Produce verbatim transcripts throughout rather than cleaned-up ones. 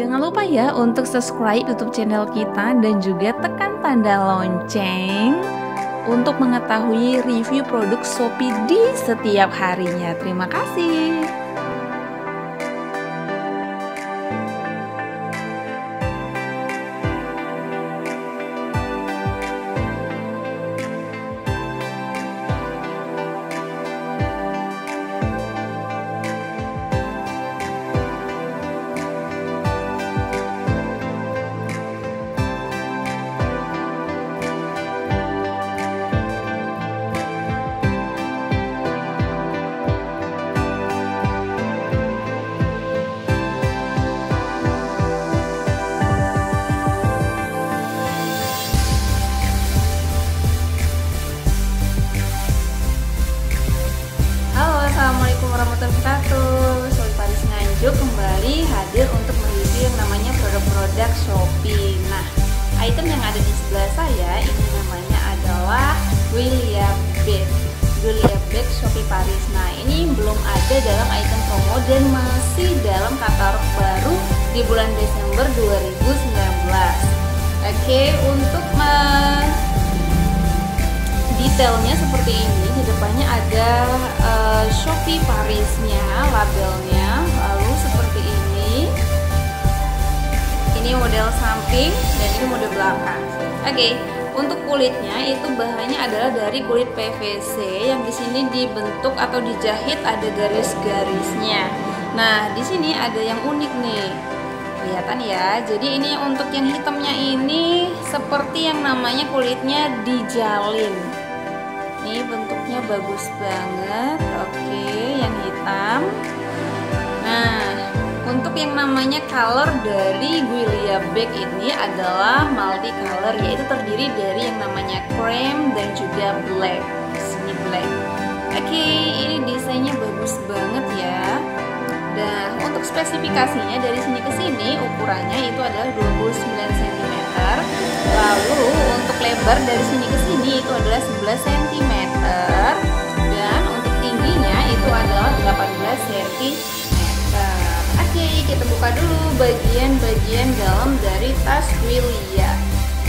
Jangan lupa ya untuk subscribe YouTube channel kita dan juga tekan tanda lonceng untuk mengetahui review produk Shopee di setiap harinya. Terima kasih. Sophie Paris Nganjuk kembali hadir untuk mereview yang namanya produk-produk Shopee. Nah, item yang ada di sebelah saya ini namanya adalah Giulia Bag, Giulia Bag Shopee Paris. Nah, ini belum ada dalam item promo dan masih dalam katalog baru di bulan Desember dua ribu sembilan belas. Oke, untuk uh, detailnya seperti ini. Di depannya ada uh, Shopee Parisnya, labelnya, lalu seperti ini. Ini model samping dan ini model belakang. Oke, okay. Untuk kulitnya itu bahannya adalah dari kulit P V C yang di sini dibentuk atau dijahit ada garis-garisnya. Nah, di sini ada yang unik nih. Kelihatan ya. Jadi ini untuk yang hitamnya ini seperti yang namanya kulitnya dijalin. Ini bentuknya bagus banget. Oke, yang hitam. Nah, untuk yang namanya color dari Giulia Bag ini adalah multi color, yaitu terdiri dari yang namanya cream dan juga black. Sini black. Oke, ini desainnya bagus banget ya. Nah, untuk spesifikasinya dari sini ke sini ukurannya itu adalah dua puluh sembilan sentimeter. Lalu untuk lebar dari sini ke sini itu adalah sebelas sentimeter. Dan untuk tingginya itu adalah delapan belas sentimeter. Oke, kita buka dulu bagian-bagian dalam dari tas Giulia.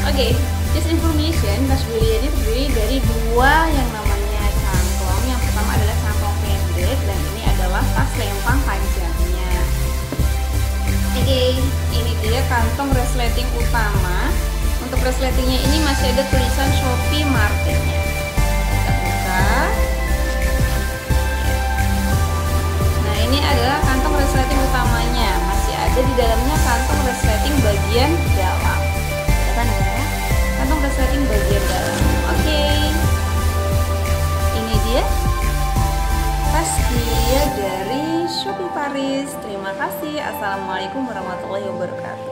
Oke, just information, tas Giulia ini terdiri dari dua yang namanya kantong. Yang pertama adalah kantong pendek dan ini adalah tas lempang panjangnya. Oke, ini dia kantong resleting utama. Untuk resletingnya ini masih ada tulisan Shopee Marketnya. Kita buka. Nah, ini adalah kantong resleting utamanya. Masih ada di dalamnya kantong resleting bagian dalam. Kelihatan ya? Kantong resleting bagian dalam. Oke. Okay. Ini dia. Tas dia dari Shopee Paris. Terima kasih. Assalamualaikum warahmatullahi wabarakatuh.